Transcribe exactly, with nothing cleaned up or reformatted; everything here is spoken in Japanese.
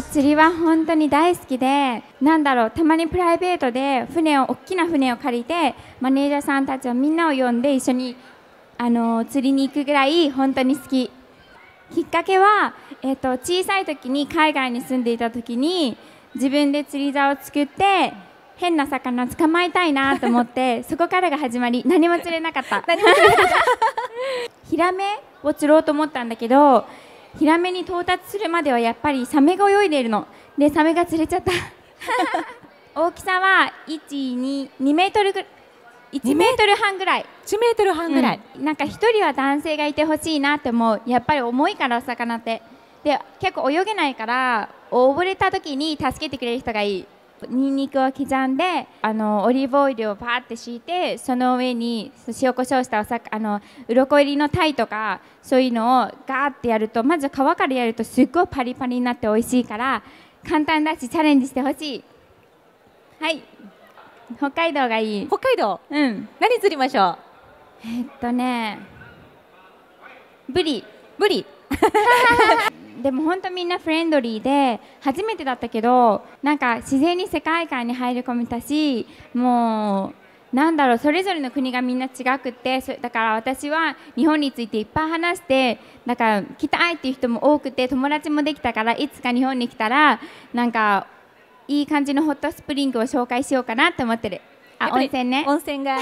と釣りは本当に大好きで、なんだろう、たまにプライベートで船を大きな船を借りてマネージャーさんたちをみんなを呼んで一緒にあの釣りに行くぐらい本当に好き。きっかけは、えー、と小さい時に海外に住んでいた時に自分で釣り竿を作って変な魚を捕まえたいなと思ってそこからが始まり、何も釣れなかったヒラメを釣ろうと思ったんだけど、ヒラメに到達するまではやっぱりサメが泳いでいるのでサメが釣れちゃった大きさはにメートルぐいちメートルはんぐらい、いちメートルはんぐらい、うん、なんかひとりは男性がいてほしいなって思う。やっぱり重いから魚ってで結構泳げないから溺れた時に助けてくれる人がいい。ニンニクを刻んであのオリーブオイルをパーって敷いて、その上に塩コショウしたお魚あの鱗入りのタイとかそういうのをガーってやると、まず皮からやるとすっごいパリパリになって美味しいから簡単だしチャレンジしてほしい。はい、北海道がいい。北海道、うん、何釣りましょう。えっとねブリブリでも本当みんなフレンドリーで、初めてだったけどなんか自然に世界観に入り込めたし、もうなんだろう、それぞれの国がみんな違くって、だから私は日本についていっぱい話して、だから来たいっていう人も多くて友達もできたから、いつか日本に来たらなんかいい感じのホットスプリングを紹介しようかなって思ってる。あ、温泉ね。温泉が